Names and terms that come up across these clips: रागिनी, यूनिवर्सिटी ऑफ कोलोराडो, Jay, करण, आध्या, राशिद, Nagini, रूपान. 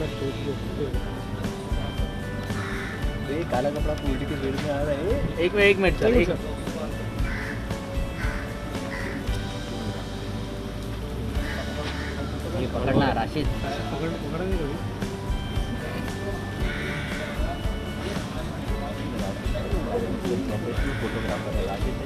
तो ये काला कपड़ा पूरी के भीड़ में आ रहा है। एक मिनट चल एक ये पकड़ना राशिद पकड़ नहीं कभी फोटोग्राफर है राशिद।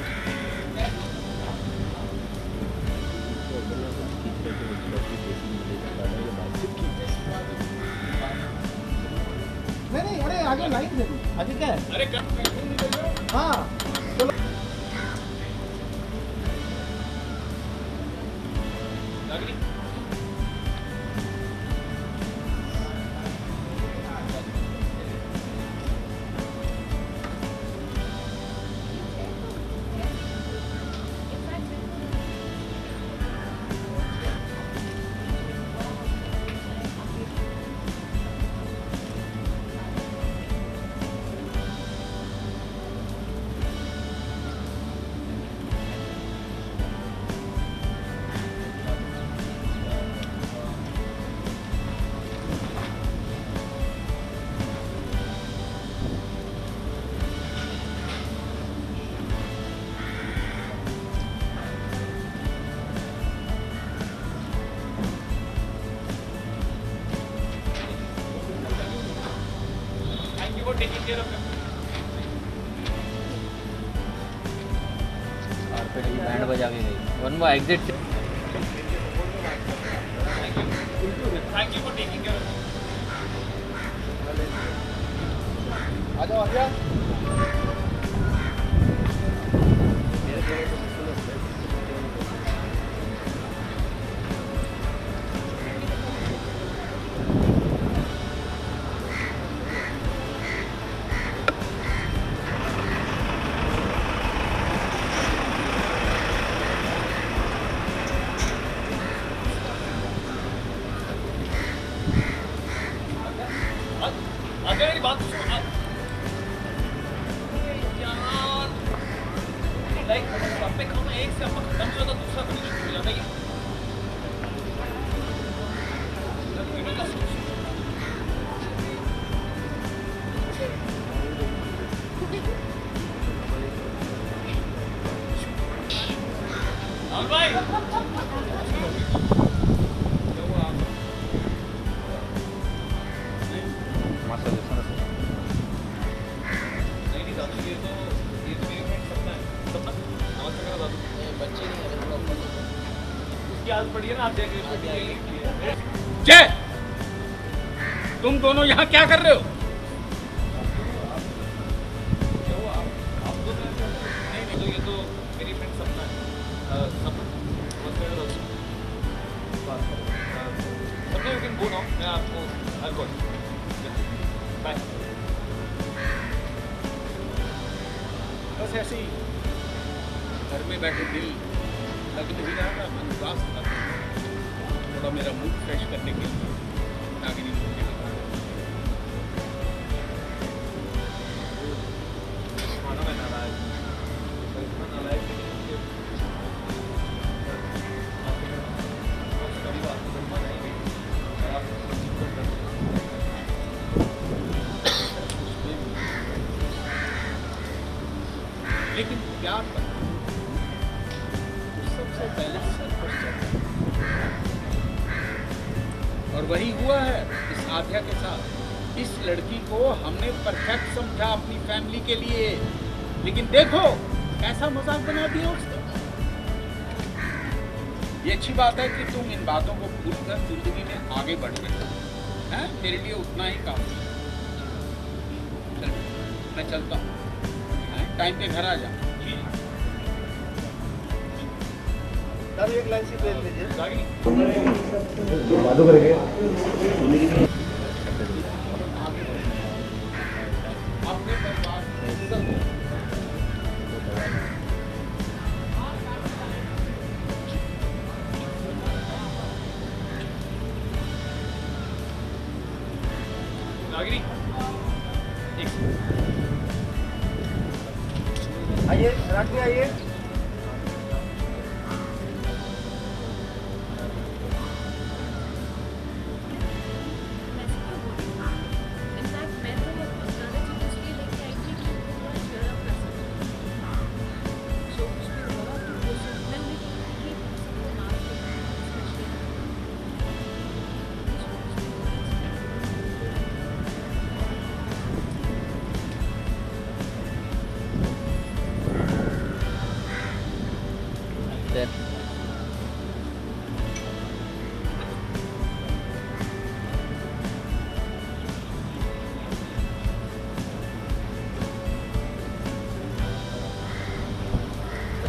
नहीं अरे आगे लाइट दे दो अभी क्या है। अरे हाँ बैंड बजा के गई वन वो exit. Thank you for taking care of. आ जाओ आ गया बात लाइक एक से खत्म हो जाता दूसरा हो जाता है। जय, तुम दोनों यहाँ क्या कर रहे हो? नहीं ये तो मेरी फ्रेंड सपना है। सपना यू कैन गो नाउ। मैं आपको हर कॉल बाय बस ऐसे ही घर में बैठे दिल लग नहीं रहा था मन उदास था थोड़ा मेरा मूड फ्रेश करने के लिए नागिनी को खाना में नाराज लेकिन क्या सबसे पहले संतुष्ट है और वही हुआ है इस आध्या के साथ। इस लड़की को हमने परफेक्ट समझा अपनी फैमिली के लिए लेकिन देखो ऐसा मजाक बना दिया उसने। ये अच्छी बात है कि तुम इन बातों को भूल कर जिंदगी में आगे बढ़ गए हैं, मेरे लिए उतना ही काफी है। मैं चलता हूँ, टाइम पे घर आ जाऊँ। एक लाइन से भेज दीजिए। आइए राजनी, आइए।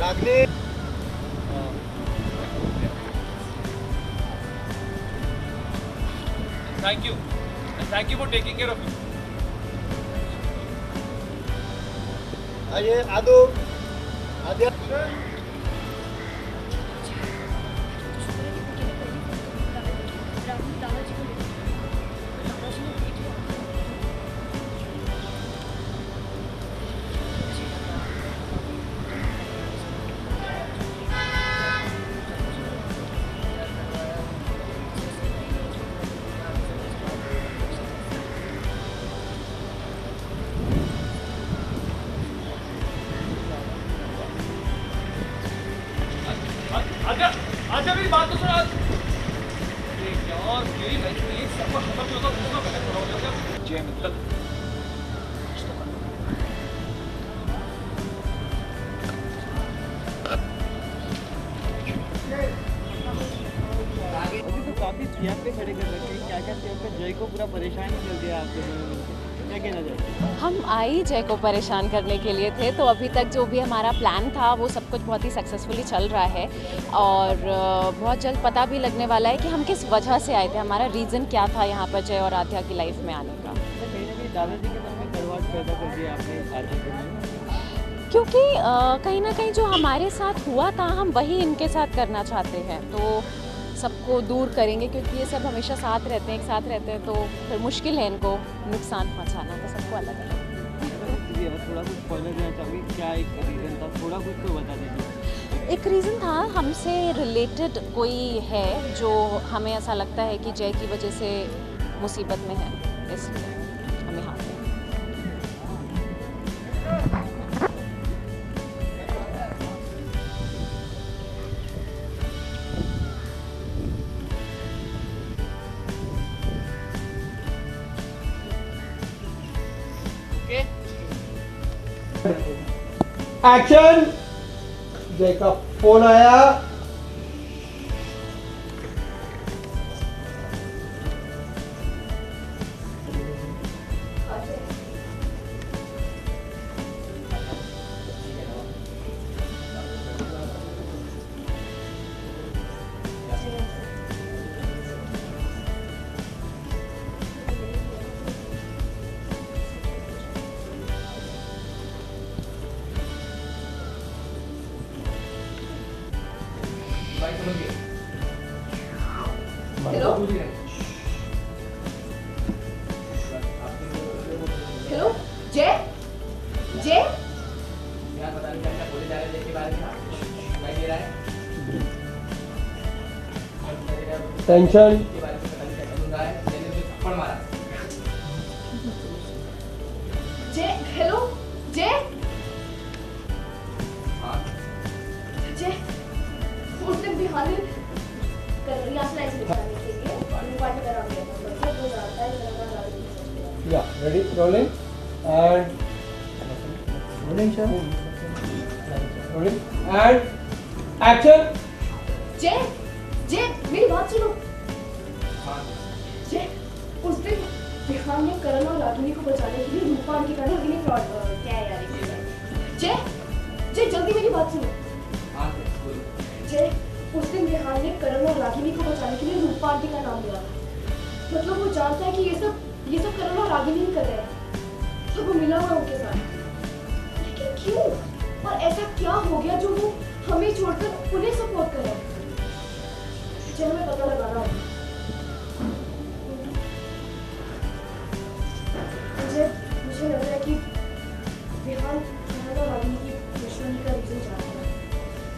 Nagini. Thank you. And thank you for taking care of me. Aye, Adu. Adya. अच्छा मेरी बात तो सुना। यार मेरी लाइफ में ये सब कुछ खत्म होता है, मैं खत्म हो जाता जय मतलब। अभी तो काफी सियाप पे खड़े कर रखे हैं, क्या क्या सियाप पे जय को पूरा परेशान ही कर दिया आपने। हम आई जय को परेशान करने के लिए थे, तो अभी तक जो भी हमारा प्लान था वो सब कुछ बहुत ही सक्सेसफुली चल रहा है और बहुत जल्द पता भी लगने वाला है कि हम किस वजह से आए थे, हमारा रीज़न क्या था यहाँ पर जय और आध्या की लाइफ में आने का। दादाजी के मन में करवाहट पैदा कर दिया आपने, क्योंकि कहीं ना कहीं जो हमारे साथ हुआ था हम वही इनके साथ करना चाहते हैं, तो सबको दूर करेंगे क्योंकि ये सब हमेशा साथ रहते हैं, एक साथ रहते हैं तो फिर मुश्किल है इनको नुकसान पहुंचाना, तो सबको अलग अलग। थोड़ा कुछ पहले देना चाहिए, क्या एक रीज़न था, थोड़ा कुछ तो बता दीजिए। एक रीज़न था हमसे रिलेटेड कोई है जो हमें ऐसा लगता है कि जय की वजह से मुसीबत में है, इसलिए हमें हाथ में। एक्शन। जय का फोन आया, हेलो हेलो जय जय, यहाँ पता नहीं क्या बोले जा रहे हैं जय के बारे में, मैं दे रहा है टेंशन के बारे में, पता नहीं क्या बोल रहा है, जय ने थप्पड़ मारा। जय हेलो जय, हाँ जय उसने बिहार में करनी आसना इसमें yeah ready rolling and rolling sir rolling and action Jay जय मेरी बात सुनो। जय उस दिन बिहार में करण और रागिनी को बचाने के लिए रूपान के कारण रागिनी फ्रॉड क्या है यार। जय जय जल्दी मेरी बात सुनो। जय उस दिन बिहार में करण और रागिनी को बचाने के लिए रूपान जी का नाम लिया, मतलब वो जानता है कि ये सब करण और रागिनी कर रहे हैं, तो वो मिला हुआ उनके साथ। लेकिन क्यों और ऐसा क्या हो गया जो वो हमें छोड़कर उन्हें सपोर्ट कर रहे हैं? चलो मैं पता लगा रहा हूँ। मुझे लग रहा है कि बिहार का रागिनी की दुश्मनी का रीजन जानता है,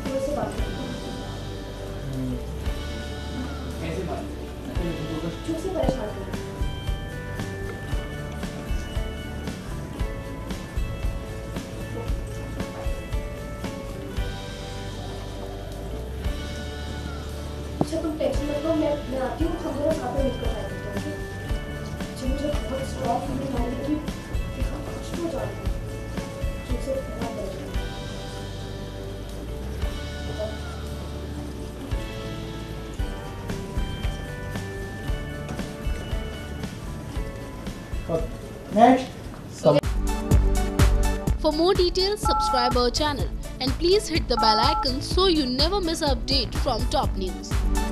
तो उससे बात करें। कैसे बात? चुप से परेशान करें। अच्छा तुम टेंशन मत लो, मैं आती हूँ, हम लोग साथ में मिलकर आए थे। जी मुझे बहुत स्ट्रॉन्ग फीलिंग आ रही है कि हम कुछ तो जानते हैं जिससे बहुत बेहतर है। Next. For more details, subscribe our channel and please hit the bell icon so you never miss an update from top news.